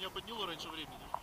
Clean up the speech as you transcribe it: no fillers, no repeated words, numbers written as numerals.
Меня подняло раньше времени.